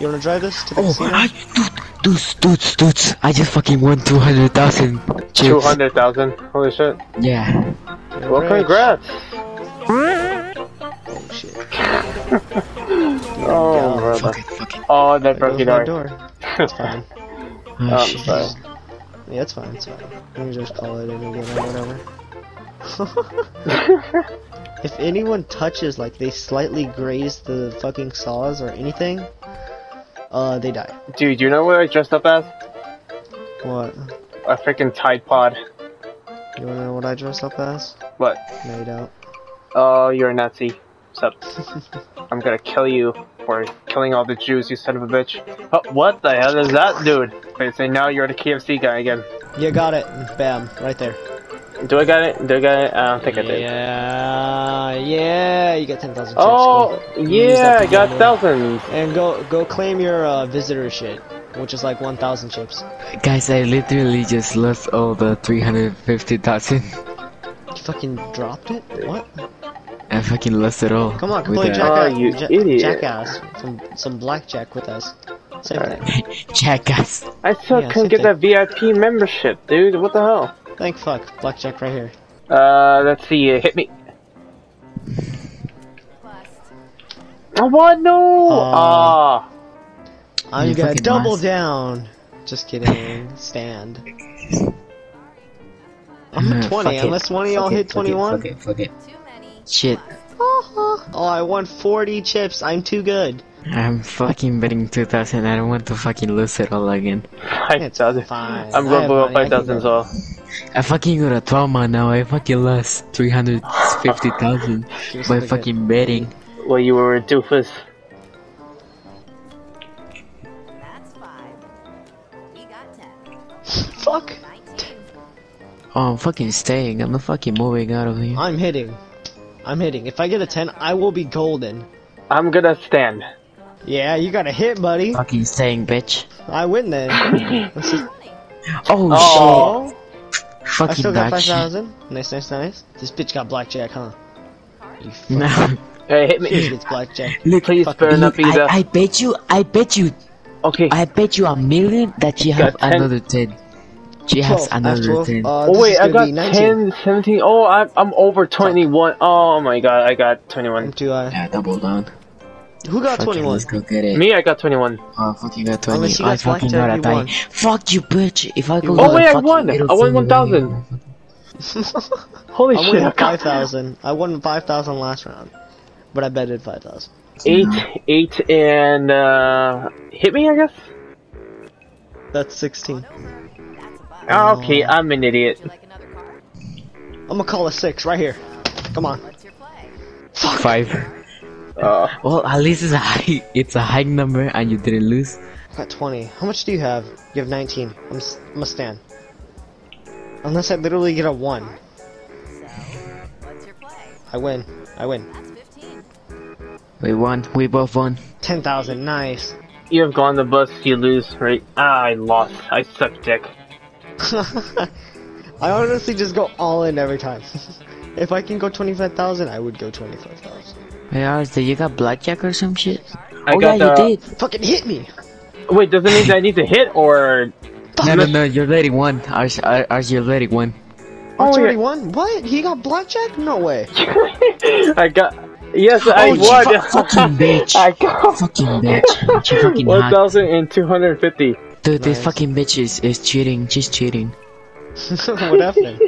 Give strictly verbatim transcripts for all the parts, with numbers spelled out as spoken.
You wanna drive this to the oh, casino? I, dude, dude, dude, dude, I just fucking won two hundred thousand. two hundred thousand? Holy shit. Yeah. All well, right. Congrats. Oh shit. Oh, brother. Fuck it, fuck it. Oh, that broke your door. door. That's fine. Oh, oh shit. Sorry. Yeah, it's fine, it's fine. Let me just call it in again or whatever. If anyone touches, like, they slightly graze the fucking saws or anything, uh, they die. Dude, you know what I dressed up as? What? A freaking Tide Pod. You wanna know what I dressed up as? What? No, you don't. Oh, you're a Nazi. What's up? I'm gonna kill you for killing all the Jews, you son of a bitch. Oh, what the hell is that, dude? Wait, so now you're the K F C guy again. You got it. Bam. Right there. Do I got it? Do I got it? I don't think yeah, I did. Yeah, yeah, you got ten thousand. Oh, go, yeah, I got thousands. And go, go claim your uh, visitor shit, which is like one thousand chips. Guys, I literally just lost all the three hundred fifty thousand. You fucking dropped it? What? I fucking lost it all. Come on, come play jackass, oh, you ja idiot. Jackass, some some blackjack with us. Same right. thing. Jackass. I still yeah, couldn't get thing. that V I P membership, dude. What the hell? Thank fuck, blackjack right here. Uh, let's see, uh, hit me. Oh, what? No! Ah! Uh, uh, I'm gonna double lost. down. Just kidding. Stand. I'm at twenty, fuck unless it. one of y'all hit twenty-one. Fuck it, fuck it, fuck it. Shit. Oh, I won forty chips. I'm too good. I'm fucking betting two thousand. I don't want to fucking lose it all again. five thousand. I'm going to up five thousand as well. I fucking got a trauma now. I fucking lost three hundred fifty thousand by fucking good. betting. Well, you were a doofus. That's five. You got ten. Fuck. Oh, I'm fucking staying. I'm not fucking moving out of here. I'm hitting. I'm hitting. If I get a ten, I will be golden. I'm going to stand. Yeah, you got a hit, buddy. Fucking staying, bitch. I win then. oh, oh shit! Fucking I still got five thousand. Nice, nice, nice. This bitch got blackjack, huh? You no. Hey, hit me. It's blackjack. Look, please burn up either. I, I bet you. I bet you. Okay. I bet you a million that she has another ten. She has another ten. Uh, oh wait, I got ten, seventeen. Oh, I'm I'm over twenty-one. Oh my god, I got twenty-one. Too high. Yeah, double down. Who got twenty one? Me, I got twenty one. Oh fuck, you got twenty. I fucking got a tie. Fuck you, bitch. If I go, oh wait, I won. I won one thousand. Holy shit! I won five thousand. I won five thousand last round, but I betted five thousand. Eight, eight, and uh, hit me, I guess. That's sixteen. Oh, okay, I'm an idiot. I'm gonna call a six right here. Come on. Fuck. Five. Uh, well, at least it's a high, it's a high number, and you didn't lose. I got twenty. How much do you have? You have nineteen. I'm I'm a stand. Unless I literally get a one. So, what's your play? I win. I win. That's fifteen. We won. We both won. Ten thousand. Nice. You have gone the bus. You lose, right? Ah, I lost. I suck dick. I honestly just go all in every time. If I can go twenty-five thousand, I would go twenty-five thousand. Yeah, did you got blackjack or some shit? I oh got yeah, the... you did. Fucking hit me. Wait, does it mean that I need to hit or? No, no, no. You're letting one. Ours, ours, you're letting one. Oh, you're letting one? What? He got blackjack? No way. I got. Yes, oh, I won. Fucking bitch. I got. Fucking bitch. She fucking One thousand and two hundred fifty. Dude, nice. This fucking bitch is, is cheating. She's cheating. What happened?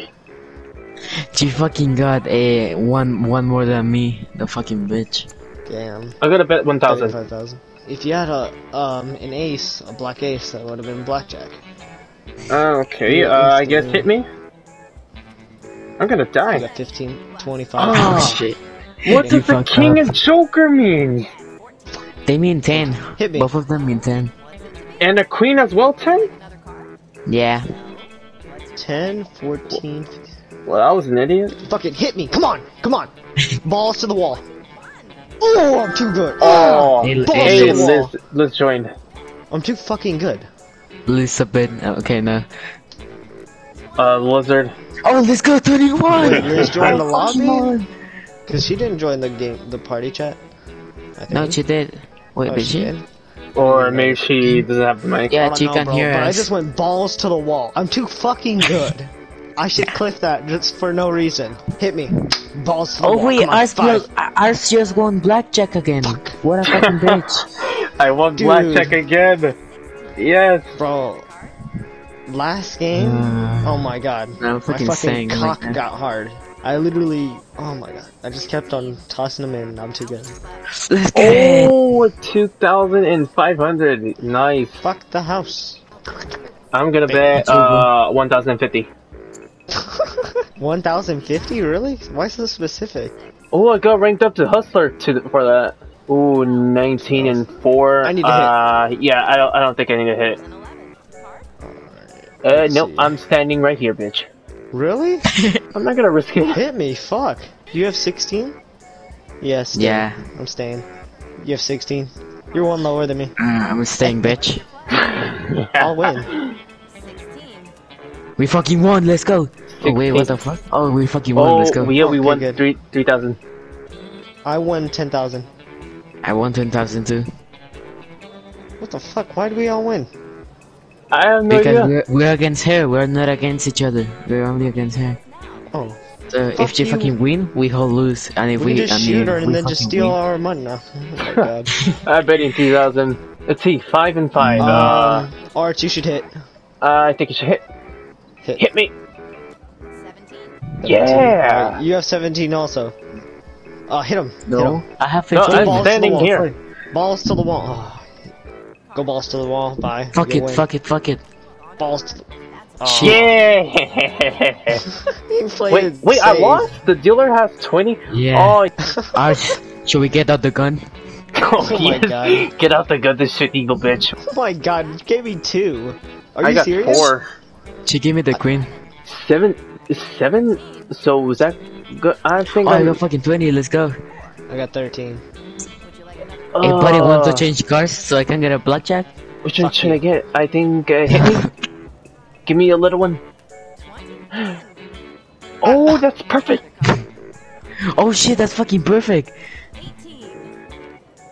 She fucking got a one one more than me, the fucking bitch. Damn. I gotta bet one thousand. Five thousand. If you had a um an ace, a black ace, that would have been blackjack. Uh, okay. Uh, I guess hit me. I'm gonna die. I got fifteen, twenty-five. Oh, oh shit! What does the king up. and joker mean? They mean ten. Hit me. Both of them mean ten. And a queen as well, ten. Yeah. Ten, fourteen. fifteen. Well, I was an idiot. Fucking hit me! Come on! Come on! Balls to the wall! Oh, I'm too good! Oh, hey, balls hey, to the wall! Let's, let's join. I'm too fucking good. Elizabeth, okay, no. Uh, lizard. Oh, let's go twenty-one! Wait, Liz joined the lobby? Cause she didn't join the game, the party chat. I think. No, she did. Wait, oh, did she? Did? Or maybe she doesn't have the mic. Yeah, you can hear us. But I just went balls to the wall. I'm too fucking good. I should clip that just for no reason. Hit me. Balls to the wall. Oh wait, R C S won blackjack again. Fuck. What a fucking bitch. I won Dude. blackjack again. Yes. Bro. Last game? Uh, oh my god. No, fucking my fucking cock like got hard. I literally, oh my god, I just kept on tossing them in and I'm too good. Let's get oh, two thousand five hundred, nice. Fuck the house. I'm gonna bet, uh, one thousand fifty. one thousand fifty, really? Why so specific? Oh, I got ranked up to Hustler to for that. Ooh, nineteen and four. I need to uh, hit. Yeah, I don't, I don't think I need to hit. Right, uh, nope, see. I'm standing right here, bitch. Really? I'm not gonna risk it. Hit me, fuck. You have sixteen? Yes. Yeah, yeah. I'm staying. You have sixteen. You're one lower than me. Uh, I'm staying, bitch. Yeah. I'll win. We fucking won, let's go. Oh, wait, what the fuck? Oh, we fucking won, oh, let's go. Yeah, we okay, won good. three three thousand. I won ten thousand. I won ten thousand too. What the fuck? Why do we all win? I have no because idea. We're, we're against her, we're not against each other. We're only against her. Oh. So fuck if she you. fucking win, we all lose. And if we, we just and shoot her and we then just steal win. our money now. Oh my god. I bet in two thousand. Let's see, five and five. Uh, uh, Art, you should hit. Uh, I think you should hit. Hit, hit me. seventeen. Yeah! Right, you have seventeen also. Uh, hit him. No. Hit him. I have fifteen. No, I'm balls standing wall, here. Free. Balls to the wall. Oh. Go balls to the wall, bye. Fuck it, fuck it, fuck it. Balls to the oh. Yeah! Wait, wait, I lost? The dealer has twenty? Yeah. Oh. Arch, should we get out the gun? Oh, oh yes. My god. Get out the gun, this shit eagle bitch. Oh my god, you gave me two. Are I you got serious? Four. She gave me the queen. Seven? Seven? So was that good? I think oh, I got fucking twenty, let's go. I got thirteen. Anybody uh, wants to change cars so I can get a blackjack? Which one Fuck should you. I get? I think uh, hit me. Give me a little one. Oh, that's perfect. Oh shit, that's fucking perfect.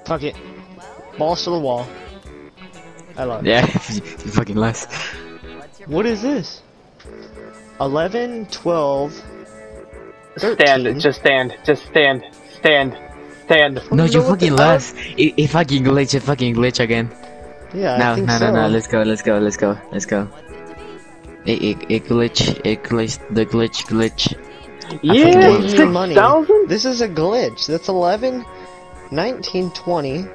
Fuck it. Balls to the wall. I love it. Yeah, you fucking lost. What is this? eleven, twelve, thirteen. Stand, just stand, just stand, stand. Stand. No, you fucking lost. It, it fucking glitched, it fucking glitched again. Yeah, no, I think no, so. no, no, let's go, let's go, let's go, let's go. It, it, it glitched, it glitched, the glitch, glitch. Yeah, six thousand? This is a glitch. That's eleven, nineteen, twenty,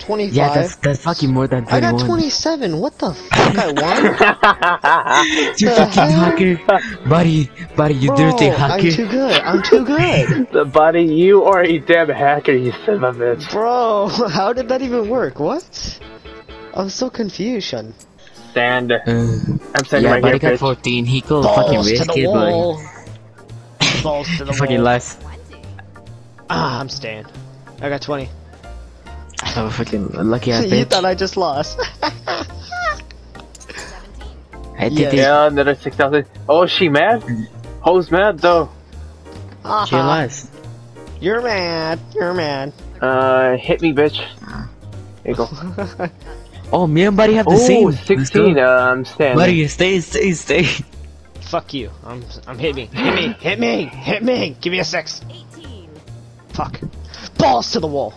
twenty-five. Yeah, that's, that's fucking more than twenty-one. I got twenty-seven, what the fuck I won? You fucking hacker. Buddy, buddy, you Bro, dirty hacker. I'm too good, I'm too good. The buddy, you are a damn hacker, you son of a bitch. Bro, how did that even work? What? I'm so confused, Sean. Stand. Uh, I'm standing yeah, right buddy here, got fourteen, he could fucking risk it, buddy. Balls to the wall. Fucking less. Ah, I'm staying. I got twenty. Oh, fucking lucky ass bitch. You thought I just lost. I did yeah, yeah, another six thousand. Oh, she mad? Who's mad though? Uh-huh. She lost. You're mad. You're mad. Uh, hit me, bitch. There you go. Oh, me and buddy have the oh, same. sixteen. Uh, I'm standing. Buddy, stay, stay, stay. Fuck you. I'm, I'm hit me. Hit me. Hit me. Hit me. Give me a six. eighteen. Fuck. Balls to the wall.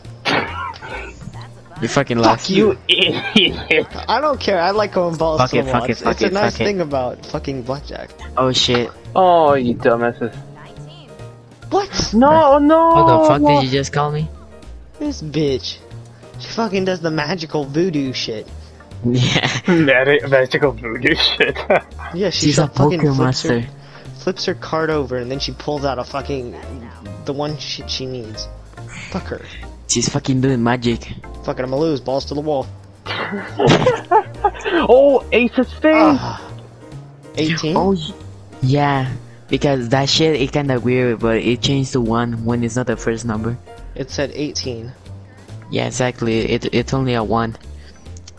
You fucking lost. Fuck you, idiot. I don't care, I like going balls fuck to it, the wall. It, it's it's it, a nice thing it. about fucking blackjack. Oh shit. Oh, you dumbasses. What? No, no! What the fuck what? did you just call me? This bitch. She fucking does the magical voodoo shit. Yeah. Magical voodoo shit. Yeah, she she's a fucking poker master. Her, flips her card over and then she pulls out a fucking... the one shit she needs. Fuck her. She's fucking doing magic. Fuck it, I'm gonna lose. Balls to the wall. Oh, ace of spades. eighteen? Oh, yeah. Because that shit, it kinda weird, but it changed to one when it's not the first number. It said eighteen. Yeah, exactly. It It's only a one.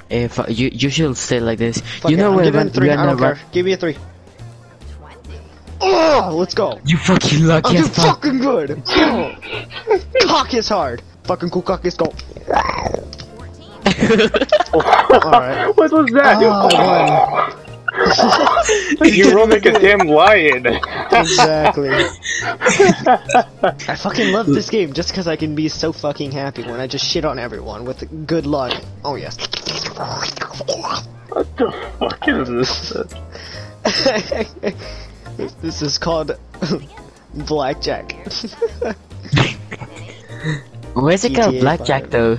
If uh, you you should stay like this. Fuck you know where I'm three. I don't care. Give me a three. Oh, let's go. You fucking lucky as fuck. I'm fucking good. Cock is hard. Fucking cool cock is go. Right. What was that? Oh, you rolled like a damn lion. Exactly. I fucking love this game just because I can be so fucking happy when I just shit on everyone with good luck. Oh yes. What the fuck is this? This is called blackjack. Why is it called blackjack though?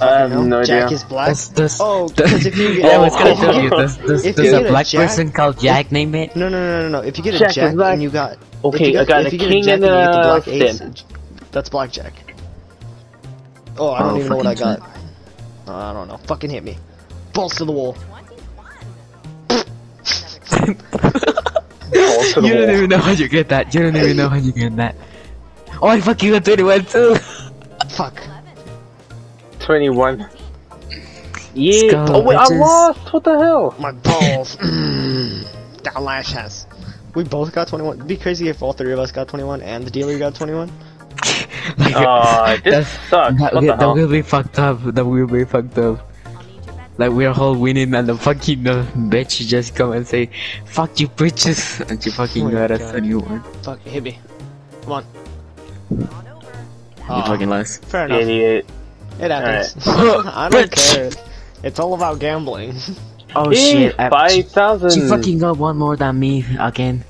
I have no idea. Jack is black. This, this, oh, because if you get, I was gonna tell you, this, this, if there's you a black a jack, person called Jack if, named it. No, no, no, no, no. If you get a Jack, jack and you got, okay, I got a king and a ten. That's blackjack. Oh, I don't oh, even know what I got. Uh, I don't know. Fucking hit me. Balls to the wall. Balls to the you wall. Don't even know how you get that. You don't even know how you get that. Oh, I fucking got twenty-one too. Fuck. twenty-one. Yeah. Oh wait, I lost. What the hell? My balls. That lash has. We both got twenty-one. It'd be crazy if all three of us got twenty-one and the dealer got twenty-one. Like, uh, this sucks. That, what we, the that will be fucked up. That will be fucked up. Like we're all winning and the fucking uh, bitch just come and say, "Fuck you, bitches," and she fucking oh got us a new one. Fuck, hit me. Come on. Oh, you fucking lost. Fair enough. Idiot. It happens. Right. I don't care. It's all about gambling. Oh hey, shit! I, Five thousand. She fucking got one more than me again.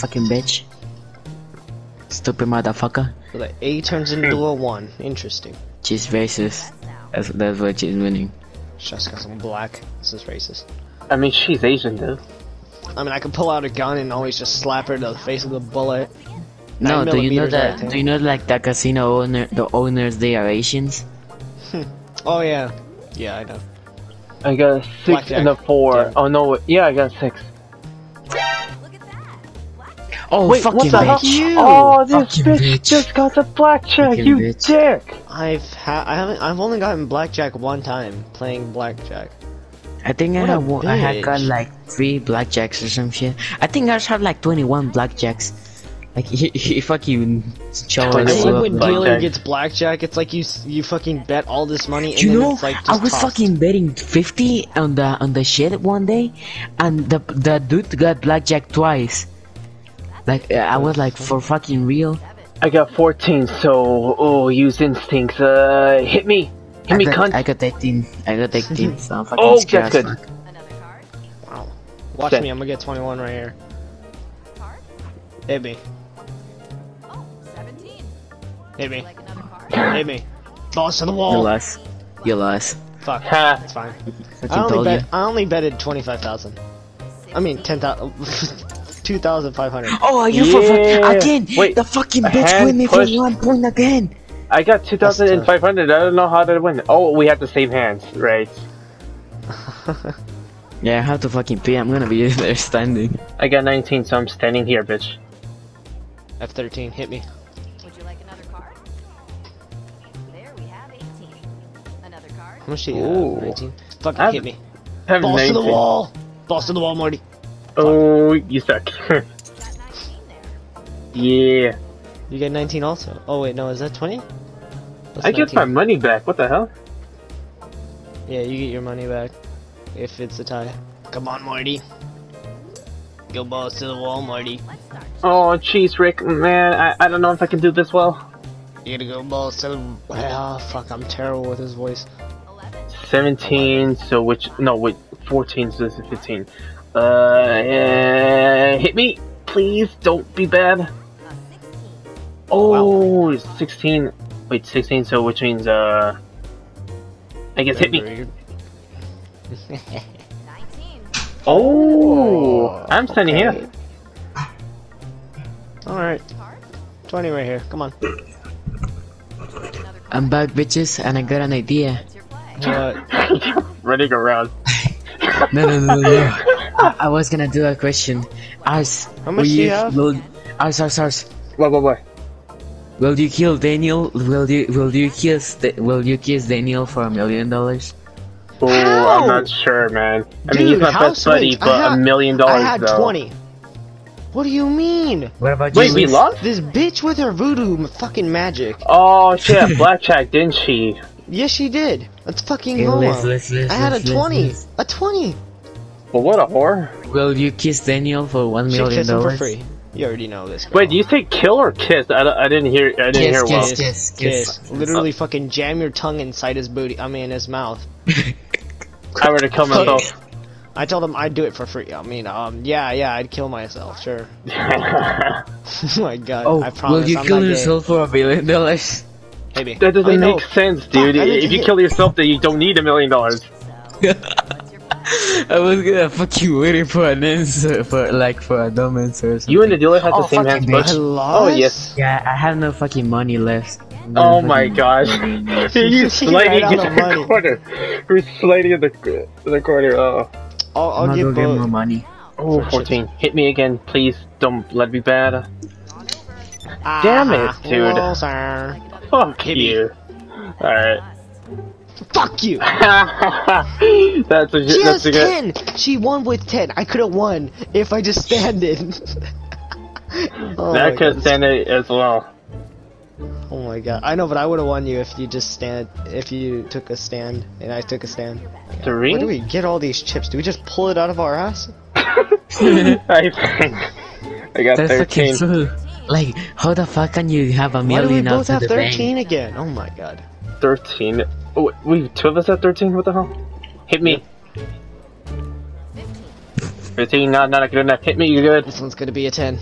Fucking bitch. Stupid motherfucker. So the A turns into a one. Interesting. She's racist. That's that's what she's winning. She's got some black. This is racist. I mean, she's Asian, dude. I mean, I could pull out a gun and always just slap her to the face with a bullet. No, do you know that? Do you know like the casino owner? The owners, they are Asians. Oh yeah, yeah I know. I got a six blackjack. And a four. Yeah. Oh no, yeah I got a six. Look at that. Oh wait, fucking what the hell? Oh this fucking bitch, bitch just got the blackjack, fucking you bitch. Dick! I've ha I haven't I've only gotten blackjack one time playing blackjack. I think what I have one, I had got like three blackjacks or some shit. I think I just have like twenty-one blackjacks. Like he, he fucking chose. It's like when dealer gets blackjack, it's like you you fucking bet all this money and you then know, it's like just I was tossed. Fucking betting fifty on the on the shit one day, and the the dude got blackjack twice. Like I was like for fucking real. I got fourteen, so oh use instincts. Uh, hit me, hit I me, got, cunt. I got eighteen. I got eighteen. So I'm fucking oh, that's good. Fuck. Wow. Watch Set. me, I'm gonna get twenty-one right here. Hit me. Hit me. Hit me. Balls to the wall. You lost. You lost. Fuck. It's fine. I only, bet, I only betted twenty-five thousand. I mean, ten thousand. two thousand five hundred. Oh, you yeah. for fucking. Again! Wait, the fucking bitch win me for one point again! I got two thousand five hundred. I don't know how to win. Oh, we have the same hands, right? Yeah, I have to fucking pee. I'm gonna be there standing. I got nineteen, so I'm standing here, bitch. F thirteen, hit me. How much do you have? nineteen? Fucking I've, hit me. Balls nineteen. To the wall! Balls to the wall, Marty. Oh, fuck. You suck. You got nineteen there. Yeah. You got nineteen also. Oh wait, no, is that twenty? That's I nineteen. Get my money back, what the hell? Yeah, you get your money back. If it's a tie. Come on, Marty. Go balls to the wall, Marty. Oh, jeez, Rick. Man, I, I don't know if I can do this well. You gotta go balls to the wall. Ah, fuck, I'm terrible with his voice. seventeen, so which, no, wait, fourteen, so this is fifteen. Uh, uh, hit me, please, don't be bad. Oh, sixteen, wait, sixteen, so which means, uh, I guess hit me. Oh, I'm standing okay. here. Alright, twenty right here, come on. I'm back, bitches, and I got an idea. Uh, running around. No, no, no, no. no. I, I was gonna do a question. Ars, how much will you have? Will, Ars, Ars, Ars. What, what, what? Will you kill Daniel? Will you, will you kiss, will you kiss Daniel for a million dollars? Oh, I'm not sure, man. I Dude, mean, he's my best buddy, much? But a million dollars. I had though. twenty. What do you mean? What about you? Wait, we lost? This bitch with her voodoo fucking magic. Oh shit, blackjack, didn't she? Yes, she did. Let's fucking go. I had a twenty. A twenty. Well, what a whore. Will you kiss Daniel for one million dollars? She kissed him for free. You already know this. Girl. Wait, do you say kill or kiss? I, I didn't hear. I didn't kiss, hear. Kiss, well. kiss, kiss, kiss, kiss. Literally, uh, fucking jam your tongue inside his booty. I mean, his mouth. I were to kill myself. I told him I'd do it for free. I mean, um, yeah, yeah, I'd kill myself, sure. Oh my god, oh, I promise. Will you I'm kill yourself for a billion dollars? Maybe. That doesn't I make know. sense, dude. Fuck, if you hit. kill yourself, then you don't need a million dollars. I was gonna fucking waiting for an answer, for like for a dumb answer. Or something. You and the dealer had oh, the same hands, but oh yes. Yeah, I have no fucking money left. No oh my gosh! He's sliding in the corner. He's sliding in the the corner. Oh. I'll, I'll give get more money. Oh, fourteen. Hit me again, please. Don't let me bad. Ah, damn it, dude. Loser. Fuck Hit you. Alright. Fuck you! That's a, she that's has a good... ten! She won with ten. I could've won if I just standed. Oh that could stand it as well. Oh my god. I know, but I would've won you if you just stand. If you took a stand. And I took a stand. Yeah. Three? Where do we get all these chips? Do we just pull it out of our ass? I, I got that's thirteen. Like, how the fuck can you have a million out of the bank? Why do we both have thirteen again? Oh my god. thirteen? Oh, wait, two of us have thirteen? What the hell? Hit me. fifteen, not, not good enough. Hit me, you good. This one's gonna be a ten.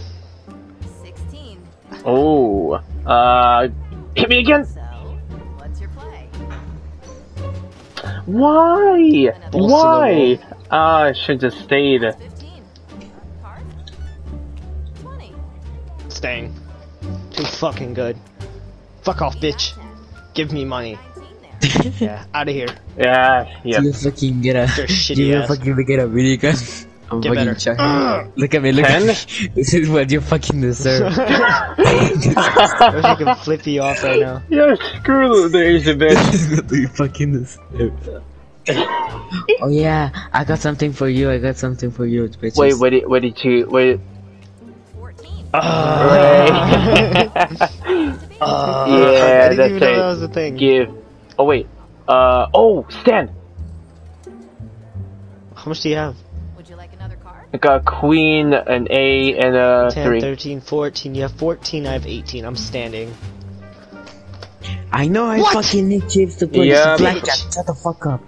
sixteen. Oh. Uh, hit me again! So, what's your play? Why? Why? Ah, uh, I should have stayed. Staying. Too fucking good. Fuck off, bitch. Give me money. Yeah, out of here. Yeah, yeah. You fucking get a. You fucking get a video gun. I'm get fucking chucking. Uh, look at me, look ten? At me. This is what you fucking deserve. I wish I could flip you off right now. Yeah, screw the Asian bitch. This is what you fucking deserve. Oh yeah, I got something for you. I got something for you, bitches. Wait, what did, what did you, wait. Uh, uh, yeah, I didn't that's even know that was the thing. Give. Oh wait. Uh oh, stand. How much do you have? Would you like another card? I got a queen, an A, and a ten, three. thirteen, fourteen. You have fourteen. I have eighteen. I'm standing. I know I what? fucking need chips to play yeah, this blackjack. Shut the fuck up.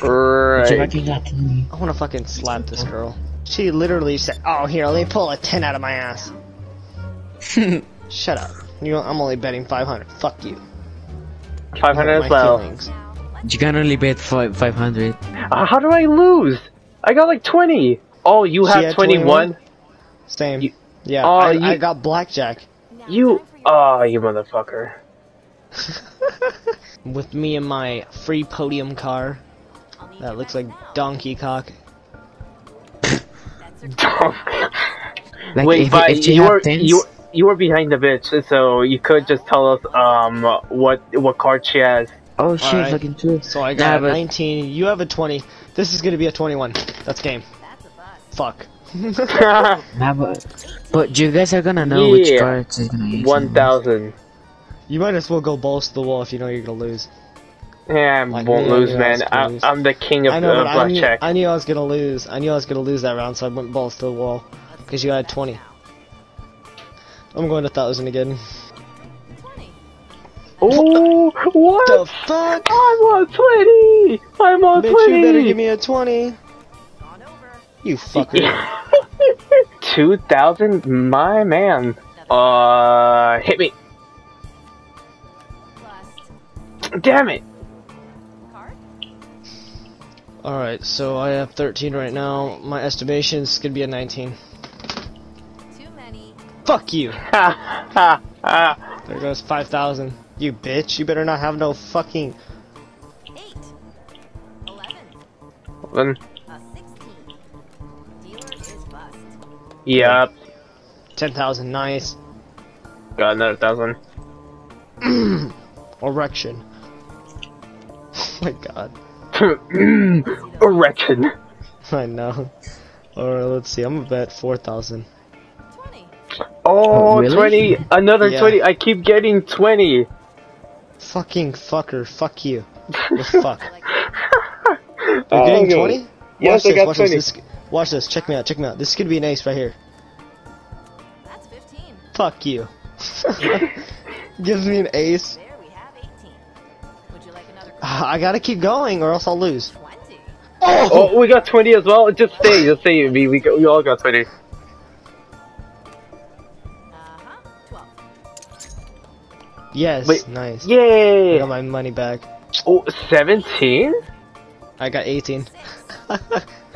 Right. I want to fucking slap this girl. She literally said, "Oh here, let me pull a ten out of my ass." Shut up. You know, I'm only betting five hundred. Fuck you. five hundred as well. Feelings. You can only bet five hundred. Uh, how do I lose? I got like twenty. Oh, you she have twenty-one? Same. You, yeah, uh, I, you, I got blackjack. You. Oh, you motherfucker. With me and my free podium car. That looks like Donkey Cock. Like wait, if, but if you were you you were behind the bitch, so you could just tell us um what what card she has. Oh shit, right. Fucking true. So I got nah, a nineteen. You have a twenty. This is gonna be a twenty-one. That's game. That's fuck. Nah, but, but you guys are gonna know yeah. which card she's gonna use. One thousand. You might as well go balls to the wall if you know you're gonna lose. Yeah, I like, won't lose, man. I, I'm the king of know, the blackjack. I, I knew I was gonna lose. I knew I was gonna lose that round, so I went balls to the wall. Cause you had twenty. I'm going to thousand again. Oh, what the fuck? I'm on twenty. I'm on Bitch, twenty. You better give me a twenty. You fucker. Two thousand, my man. Uh, hit me. Damn it. All right, so I have thirteen right now. My estimation is gonna be a nineteen. Fuck you! There goes five thousand. You bitch, you better not have no fucking... eight. eleven. A sixteen. Dealer is bust. Yep. ten thousand, nice. Got another thousand. Erection. Oh my god. Erection. I know. Alright, let's see, I'm gonna bet four thousand. Oh, oh really? twenty! Another yeah. twenty! I keep getting twenty! Fucking fucker, fuck you. The fuck? You're uh, getting twenty? Yes, I got watch twenty. This, this, watch this. Check me out. Check me out. This could be an ace right here. That's fifteen. Fuck you. Gives me an ace. There we have eighteen. Would you like another? I gotta keep going, or else I'll lose. twenty. Oh, oh, we got twenty as well. Just stay. Just stay. We we, we all got twenty. Yes, wait, nice. Yay! I got my money back. Oh, seventeen? I got eighteen.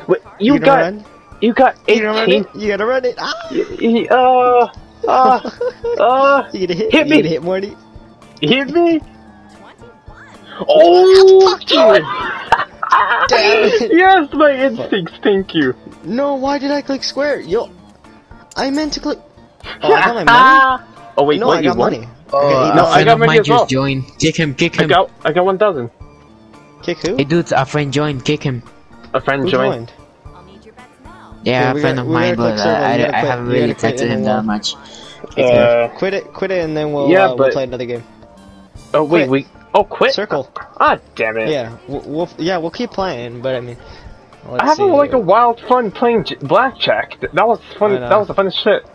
Wait, you, you got run? You got eighteen. You gotta run it. Ah! You, uh, uh, uh, you hit, hit me. You hit Morty. You hit me. twenty-one. Oh, fuck you! Damn it. Yes, my instincts. Thank you. No, why did I click square? Yo, I meant to click. Oh, I got my money. Oh wait, no, what, I got you money. Won? Oh, okay, no, I got mine as well. Join. Kick him, kick him. I got, I got one thousand. Kick who? Hey dudes, a friend joined, kick him. A friend joined? joined? I'll need your bets now. Yeah, okay, a friend got, of mine, but uh, I, I haven't really texted him that much. Uh, quit it, quit it, and then we'll, yeah, uh, we'll but... play another game. Oh wait, quit. we... Oh, quit? Circle. Ah, oh, damn it. Yeah, we'll, we'll, yeah, we'll keep playing, but I mean... Let's I have a, like a wild fun playing Blackjack. That was fun, that was the funnest shit.